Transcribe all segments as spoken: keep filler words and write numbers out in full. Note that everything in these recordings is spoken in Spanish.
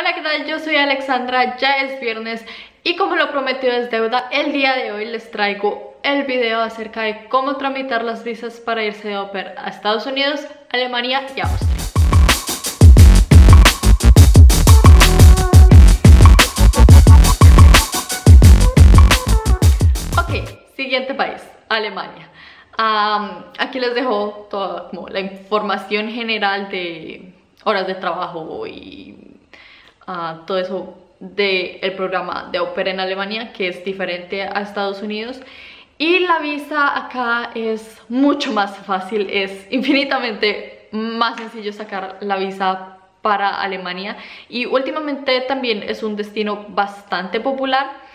Hola, ¿qué tal? Yo soy Alexandra, ya es viernes y como lo prometido es deuda, el día de hoy les traigo el video acerca de cómo tramitar las visas para irse de au pair a Estados Unidos, Alemania y Austria. Ok, siguiente país, Alemania. Um, aquí les dejo toda como la información general de horas de trabajo y Uh, todo eso del programa de au pair en Alemania, que es diferente a Estados Unidos. Y la visa acá es mucho más fácil, es infinitamente más sencillo sacar la visa para Alemania. Y últimamente también es un destino bastante popular.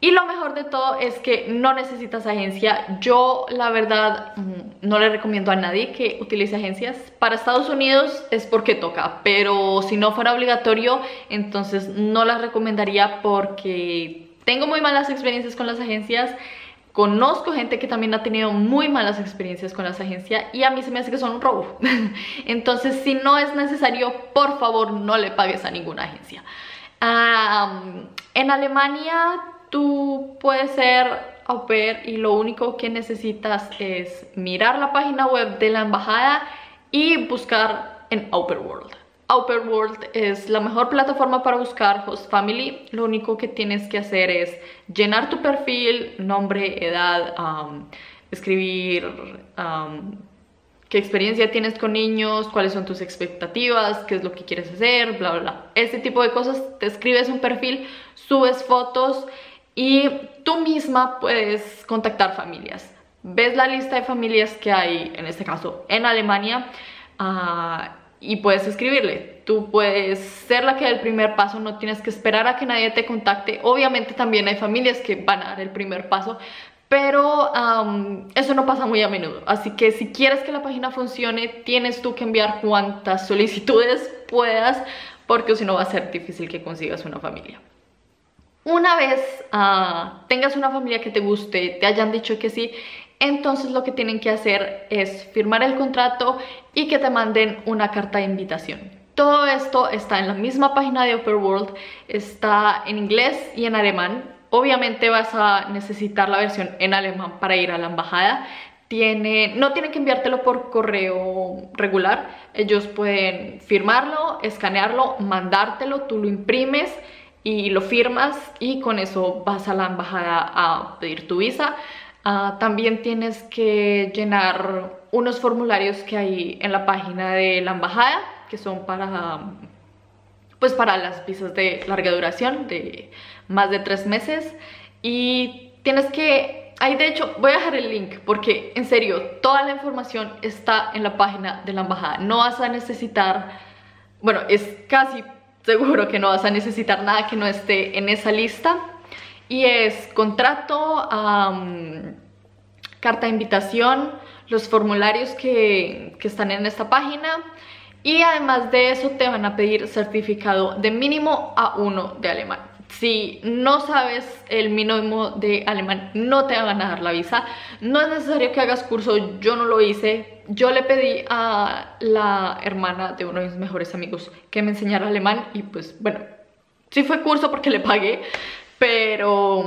Y lo mejor de todo es que no necesitas agencia. Yo la verdad no le recomiendo a nadie que utilice agencias. Para Estados Unidos es porque toca, pero si no fuera obligatorio, entonces no las recomendaría porque tengo muy malas experiencias con las agencias. Conozco gente que también ha tenido muy malas experiencias con las agencias y a mí se me hace que son un robo. Entonces, si no es necesario, por favor no le pagues a ninguna agencia. Um, en Alemania tú puedes ser au pair y lo único que necesitas es mirar la página web de la embajada y buscar en AuPairWorld. AuPairWorld es la mejor plataforma para buscar host family. Lo único que tienes que hacer es llenar tu perfil, nombre, edad, um, escribir um, qué experiencia tienes con niños, cuáles son tus expectativas, qué es lo que quieres hacer, bla, bla, bla. Este tipo de cosas. Te escribes un perfil, subes fotos y tú misma puedes contactar familias. Ves la lista de familias que hay, en este caso, en Alemania, uh, y puedes escribirle. Tú puedes ser la que dé el primer paso, no tienes que esperar a que nadie te contacte. Obviamente también hay familias que van a dar el primer paso, pero um, eso no pasa muy a menudo. Así que si quieres que la página funcione, tienes tú que enviar cuantas solicitudes puedas, porque si no va a ser difícil que consigas una familia. Una vez uh, tengas una familia que te guste, te hayan dicho que sí, entonces lo que tienen que hacer es firmar el contrato y que te manden una carta de invitación. Todo esto está en la misma página de AuPairWorld, está en inglés y en alemán. Obviamente vas a necesitar la versión en alemán para ir a la embajada. Tiene, no tienen que enviártelo por correo regular, ellos pueden firmarlo, escanearlo, mandártelo, tú lo imprimes y lo firmas y con eso vas a la embajada a pedir tu visa. Uh, también tienes que llenar unos formularios que hay en la página de la embajada, que son para, pues para las visas de larga duración, de más de tres meses. Y tienes que, ahí de hecho voy a dejar el link porque en serio toda la información está en la página de la embajada. No vas a necesitar, bueno, es casi seguro que no vas a necesitar nada que no esté en esa lista. Y es contrato, um, carta de invitación, los formularios que, que están en esta página. Y además de eso te van a pedir certificado de mínimo A uno de alemán. Si no sabes el mínimo de alemán, no te van a dar la visa. No es necesario que hagas curso, yo no lo hice. Yo le pedí a la hermana de uno de mis mejores amigos que me enseñara alemán y pues bueno, sí fue curso porque le pagué, pero,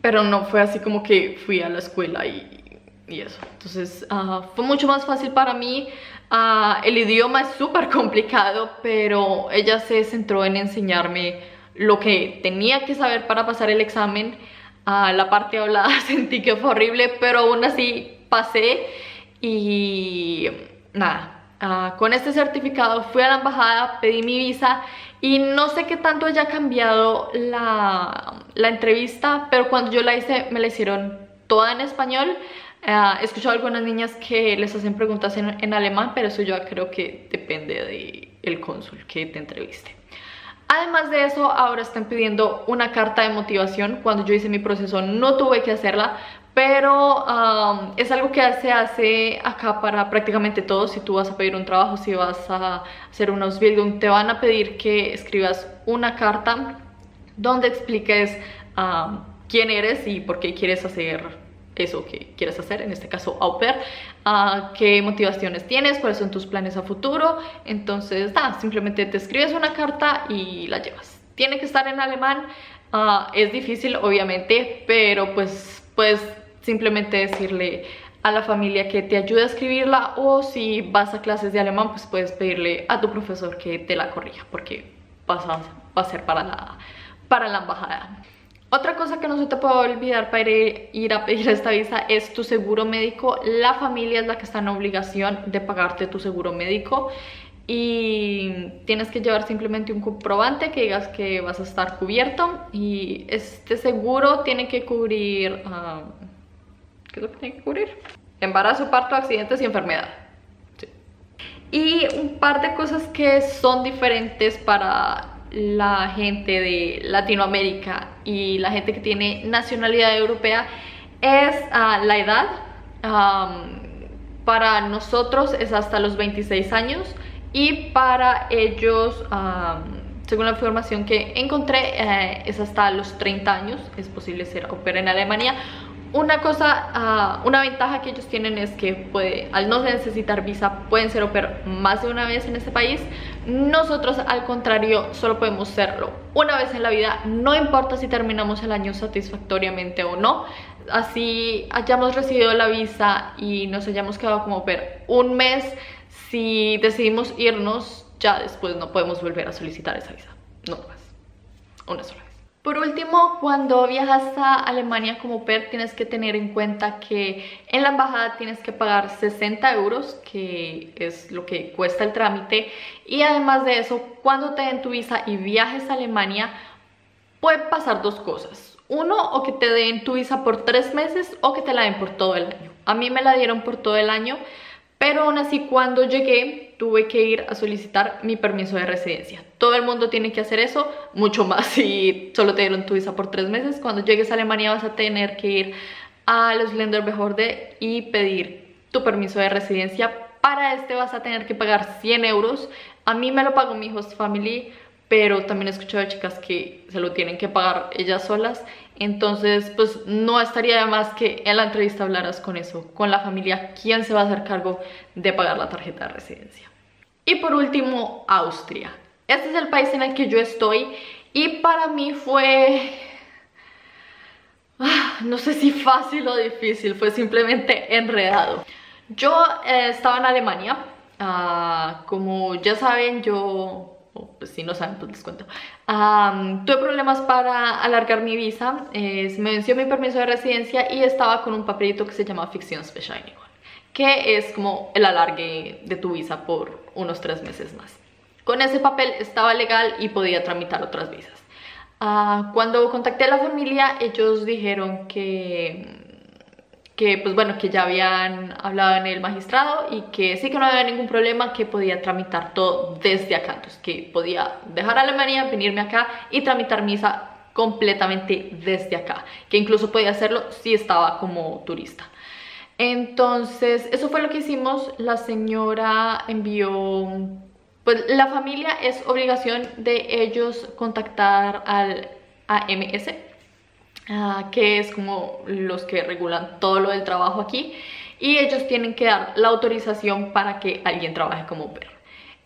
pero no fue así como que fui a la escuela y, y eso. Entonces uh, fue mucho más fácil para mí. Uh, el idioma es súper complicado, pero ella se centró en enseñarme lo que tenía que saber para pasar el examen. Uh, la parte hablada sentí que fue horrible, pero aún así pasé. Y nada, uh, con este certificado fui a la embajada, pedí mi visa y no sé qué tanto haya cambiado la, la entrevista, pero cuando yo la hice me la hicieron toda en español. Uh, he escuchado a algunas niñas que les hacen preguntas en, en alemán, pero eso yo creo que depende del cónsul que te entreviste. Además de eso, ahora están pidiendo una carta de motivación. Cuando yo hice mi proceso no tuve que hacerla, pero um, es algo que se hace acá para prácticamente todo. Si tú vas a pedir un trabajo, si vas a hacer una Ausbildung, te van a pedir que escribas una carta donde expliques um, quién eres y por qué quieres hacer eso que quieras hacer, en este caso au pair, uh, qué motivaciones tienes, cuáles son tus planes a futuro. Entonces nada, simplemente te escribes una carta y la llevas. Tiene que estar en alemán, uh, es difícil obviamente, pero pues puedes simplemente decirle a la familia que te ayude a escribirla, o si vas a clases de alemán pues puedes pedirle a tu profesor que te la corrija, porque vas a, va a ser para la, para la embajada. Otra cosa que no se te puede olvidar para ir, ir a pedir esta visa es tu seguro médico. La familia es la que está en obligación de pagarte tu seguro médico y tienes que llevar simplemente un comprobante que digas que vas a estar cubierto, y este seguro tiene que cubrir... Uh, ¿qué es lo que tiene que cubrir? Embarazo, parto, accidentes y enfermedad. Sí. Y un par de cosas que son diferentes para la gente de Latinoamérica y la gente que tiene nacionalidad europea es uh, la edad. Um, para nosotros es hasta los veintiséis años y para ellos, um, según la información que encontré, eh, es hasta los treinta años. Es posible ser au pair en Alemania. Una cosa, uh, una ventaja que ellos tienen es que puede, al no necesitar visa pueden ser au pair más de una vez en este país. Nosotros al contrario solo podemos serlo una vez en la vida, no importa si terminamos el año satisfactoriamente o no. Así hayamos recibido la visa y nos hayamos quedado como au pair un mes, si decidimos irnos ya después no podemos volver a solicitar esa visa, no más, una sola vez. Por último, cuando viajas a Alemania como au pair tienes que tener en cuenta que en la embajada tienes que pagar sesenta euros, que es lo que cuesta el trámite, y además de eso, cuando te den tu visa y viajes a Alemania pueden pasar dos cosas. Uno, o que te den tu visa por tres meses o que te la den por todo el año. A mí me la dieron por todo el año, pero aún así cuando llegué tuve que ir a solicitar mi permiso de residencia. Todo el mundo tiene que hacer eso, mucho más si solo te dieron tu visa por tres meses. Cuando llegues a Alemania vas a tener que ir a los Länderbehörde y pedir tu permiso de residencia. Para este vas a tener que pagar cien euros. A mí me lo pagó mi host family, pero también he escuchado de chicas que se lo tienen que pagar ellas solas. Entonces pues no estaría de más que en la entrevista hablaras con eso, con la familia, quién se va a hacer cargo de pagar la tarjeta de residencia. Y por último, Austria. Este es el país en el que yo estoy y para mí fue... no sé si fácil o difícil, fue simplemente enredado. Yo eh, estaba en Alemania, uh, como ya saben yo... Oh, pues si no saben, pues les cuento. Um, tuve problemas para alargar mi visa, eh, me venció mi permiso de residencia y estaba con un papelito que se llama Fiktionsbescheinigung, que es como el alargue de tu visa por unos tres meses más. Con ese papel estaba legal y podía tramitar otras visas. Uh, cuando contacté a la familia, ellos dijeron que... que pues bueno, que ya habían hablado en el magistrado y que sí, que no había ningún problema, que podía tramitar todo desde acá. Entonces que podía dejar Alemania, venirme acá y tramitar mi visa completamente desde acá, que incluso podía hacerlo si estaba como turista. Entonces eso fue lo que hicimos. La señora envió, pues la familia, es obligación de ellos contactar al A M S, Uh, que es como los que regulan todo lo del trabajo aquí, y ellos tienen que dar la autorización para que alguien trabaje como au pair.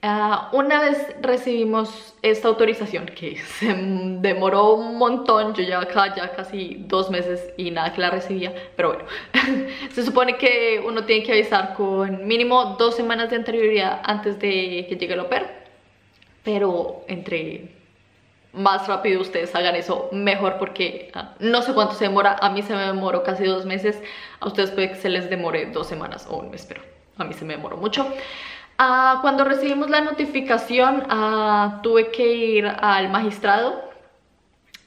Uh, una vez recibimos esta autorización, que se demoró un montón, yo llevaba acá ya casi dos meses y nada que la recibía, pero bueno, se supone que uno tiene que avisar con mínimo dos semanas de anterioridad antes de que llegue el au pair, pero entre... más rápido ustedes hagan eso mejor, porque ah, no sé cuánto se demora. A mí se me demoró casi dos meses, a ustedes puede que se les demore dos semanas o un mes, pero a mí se me demoró mucho. Ah, cuando recibimos la notificación, ah, tuve que ir al magistrado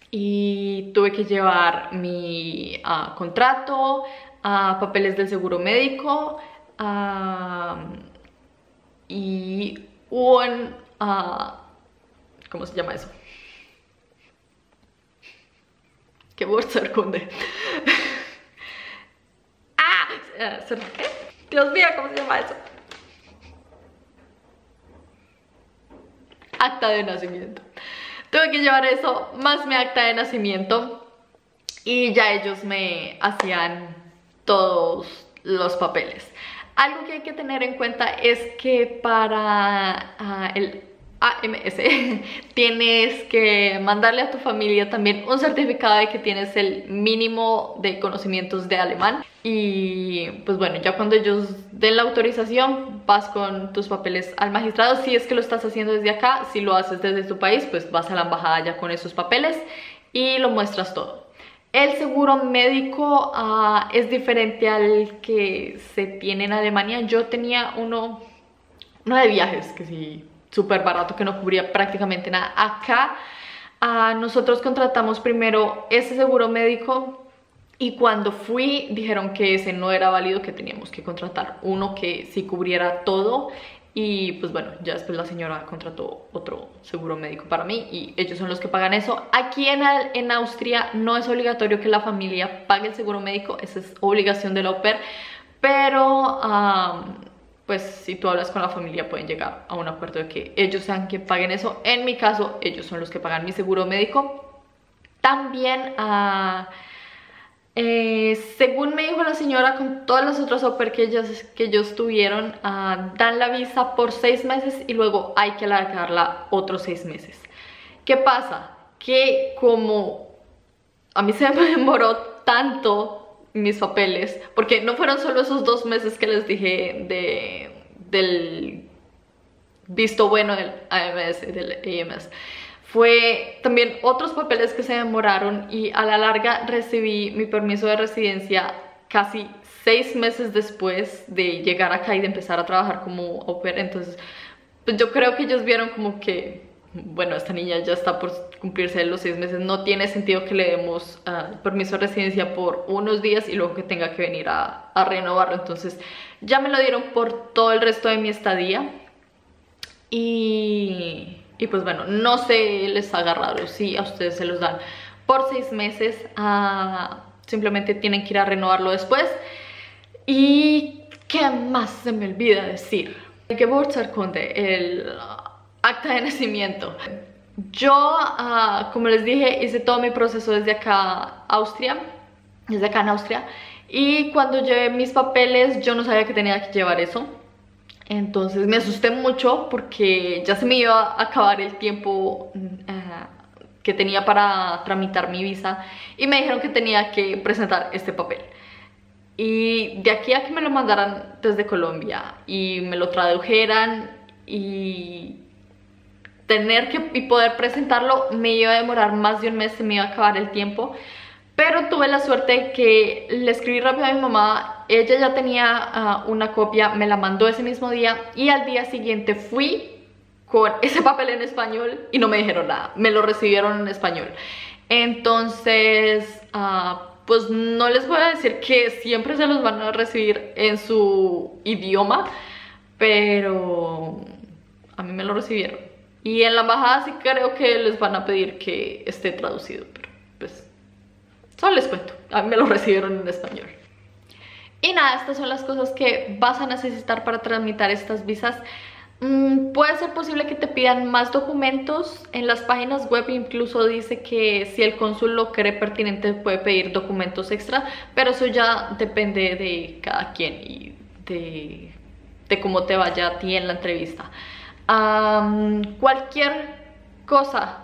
y tuve que llevar mi ah, contrato, ah, papeles del seguro médico, ah, y un... Ah, ¿cómo se llama eso? Que Geburtsurkunde. ¡Ah! Dios mío, ¿cómo se llama eso? Acta de nacimiento. Tuve que llevar eso, más mi acta de nacimiento, y ya ellos me hacían todos los papeles. Algo que hay que tener en cuenta es que para uh, el A M S tienes que mandarle a tu familia también un certificado de que tienes el mínimo de conocimientos de alemán. Y pues bueno, ya cuando ellos den la autorización vas con tus papeles al magistrado. Si es que lo estás haciendo desde acá, si lo haces desde tu país, pues vas a la embajada ya con esos papeles y lo muestras todo. El seguro médico uh, es diferente al que se tiene en Alemania. Yo tenía uno, uno de viajes que sí, súper barato, que no cubría prácticamente nada. Acá uh, nosotros contratamos primero ese seguro médico y cuando fui dijeron que ese no era válido, que teníamos que contratar uno que sí cubriera todo. Y pues bueno, ya después la señora contrató otro seguro médico para mí y ellos son los que pagan eso. Aquí en, en Austria no es obligatorio que la familia pague el seguro médico, esa es obligación de la au pair, pero um, pues si tú hablas con la familia pueden llegar a un acuerdo de que ellos sean que paguen eso. En mi caso, ellos son los que pagan mi seguro médico. También a... Uh, Eh, según me dijo la señora, con todas las otras au pair que ellos, que ellos tuvieron, uh, dan la visa por seis meses y luego hay que alargarla otros seis meses. ¿Qué pasa? Que como a mí se me demoró tanto mis papeles, porque no fueron solo esos dos meses que les dije de, del visto bueno del A M S, del A M S. Fue también otros papeles que se demoraron y a la larga recibí mi permiso de residencia casi seis meses después de llegar acá y de empezar a trabajar como au pair. Entonces, pues yo creo que ellos vieron como que, bueno, esta niña ya está por cumplirse los seis meses. No tiene sentido que le demos uh, permiso de residencia por unos días y luego que tenga que venir a, a renovarlo. Entonces, ya me lo dieron por todo el resto de mi estadía. Y... Y pues bueno, no se les ha agarrado, sí, a ustedes se los dan por seis meses, uh, simplemente tienen que ir a renovarlo después. ¿Y qué más se me olvida decir? El Geburtsurkunde, el acta de nacimiento. Yo, uh, como les dije, hice todo mi proceso desde acá, Austria, desde acá en Austria. Y cuando llevé mis papeles, yo no sabía que tenía que llevar eso. Entonces me asusté mucho porque ya se me iba a acabar el tiempo uh, que tenía para tramitar mi visa y me dijeron que tenía que presentar este papel. Y de aquí a que me lo mandaran desde Colombia y me lo tradujeran y tener que y poder presentarlo, me iba a demorar más de un mes, se me iba a acabar el tiempo. Pero tuve la suerte de que le escribí rápido a mi mamá, ella ya tenía uh, una copia, me la mandó ese mismo día y al día siguiente fui con ese papel en español y no me dijeron nada, me lo recibieron en español. Entonces, uh, pues no les voy a decir que siempre se los van a recibir en su idioma, pero a mí me lo recibieron. Y en la embajada sí creo que les van a pedir que esté traducido, pero pues... solo les cuento, a mí me lo recibieron en español. Y nada, estas son las cosas que vas a necesitar para tramitar estas visas. Mm, puede ser posible que te pidan más documentos. En las páginas web incluso dice que si el cónsul lo cree pertinente puede pedir documentos extra, pero eso ya depende de cada quien y de, de cómo te vaya a ti en la entrevista. Um, cualquier cosa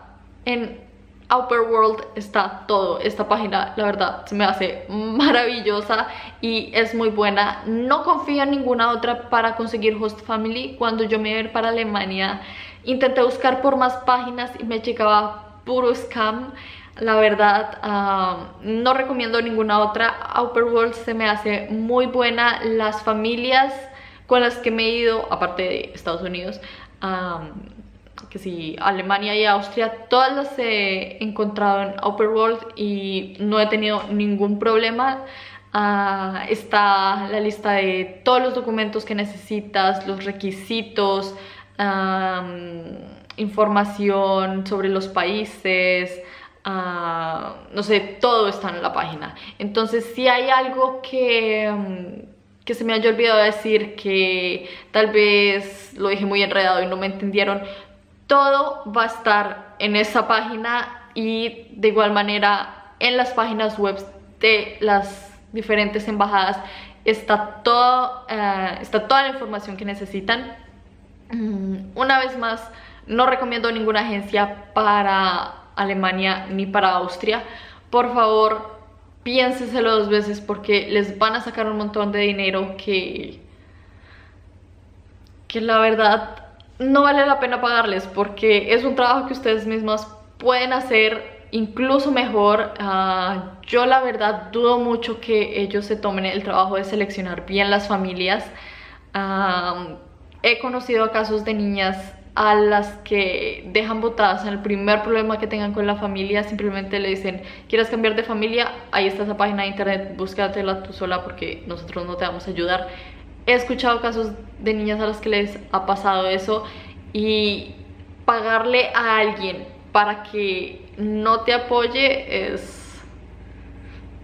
en AuPairWorld está todo. Esta página, la verdad, se me hace maravillosa y es muy buena. No confío en ninguna otra para conseguir host family. Cuando yo me iba para Alemania, intenté buscar por más páginas y me llegaba puro scam. La verdad, uh, no recomiendo ninguna otra. AuPairWorld se me hace muy buena. Las familias con las que me he ido, aparte de Estados Unidos, um, que sí, Alemania y Austria, todas las he encontrado en AuPairWorld y no he tenido ningún problema. Uh, está la lista de todos los documentos que necesitas, los requisitos, um, información sobre los países, uh, no sé, todo está en la página. Entonces, si hay algo que... Um, que se me haya olvidado decir, que tal vez lo dije muy enredado y no me entendieron, todo va a estar en esa página y de igual manera en las páginas web de las diferentes embajadas está, todo, uh, está toda la información que necesitan. Um, una vez más, no recomiendo ninguna agencia para Alemania ni para Austria. Por favor, piénsenselo dos veces porque les van a sacar un montón de dinero que, que la verdad no vale la pena pagarles, porque es un trabajo que ustedes mismos pueden hacer incluso mejor. Uh, yo la verdad dudo mucho que ellos se tomen el trabajo de seleccionar bien las familias. Uh, he conocido casos de niñas a las que dejan botadas en el primer problema que tengan con la familia. Simplemente le dicen, ¿quieres cambiar de familia? Ahí está esa página de internet, búscatela tú sola porque nosotros no te vamos a ayudar. He escuchado casos de niñas a las que les ha pasado eso, y pagarle a alguien para que no te apoye es...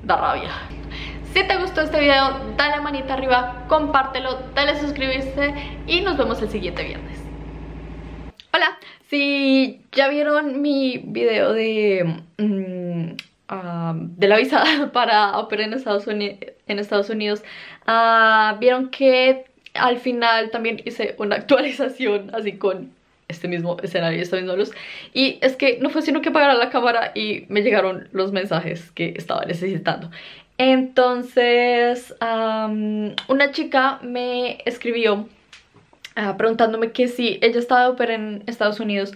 da rabia. Si te gustó este video, dale manita arriba, compártelo, dale suscribirse y nos vemos el siguiente viernes. Hola, si ya vieron mi video de, um, uh, de la visa para operar en Estados Unidos, en Estados Unidos uh, vieron que al final también hice una actualización así con este mismo escenario, esta misma luz. Y es que no fue sino que apagara la cámara y me llegaron los mensajes que estaba necesitando. Entonces, um, una chica me escribió Uh, preguntándome que si ella estaba de au pair en Estados Unidos,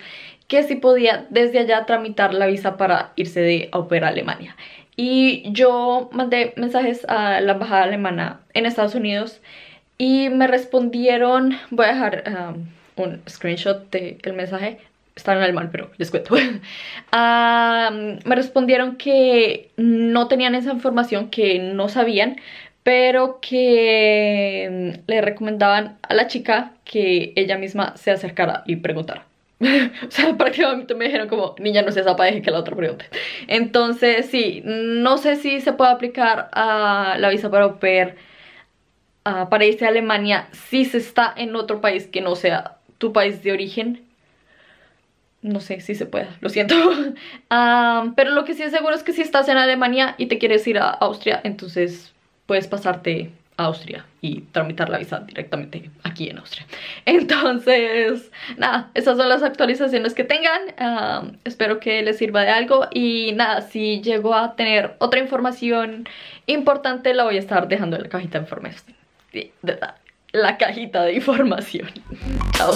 que si podía desde allá tramitar la visa para irse de au pair a Alemania. Y yo mandé mensajes a la embajada alemana en Estados Unidos y me respondieron. Voy a dejar um, un screenshot del mensaje, está en alemán pero les cuento. uh, me respondieron que no tenían esa información, que no sabían, pero que le recomendaban a la chica que ella misma se acercara y preguntara. O sea, prácticamente me dijeron como, niña, no seas apa, deje que la otra pregunte. Entonces, sí, no sé si se puede aplicar a la visa para au pair uh, para irse a Alemania si se está en otro país que no sea tu país de origen. No sé si se puede, lo siento. um, Pero lo que sí es seguro es que si estás en Alemania y te quieres ir a Austria, entonces puedes pasarte a Austria y tramitar la visa directamente aquí en Austria. Entonces, nada, esas son las actualizaciones que tengan. Um, espero que les sirva de algo. Y nada, si llego a tener otra información importante, la voy a estar dejando en la cajita de información. La cajita de información. Chao.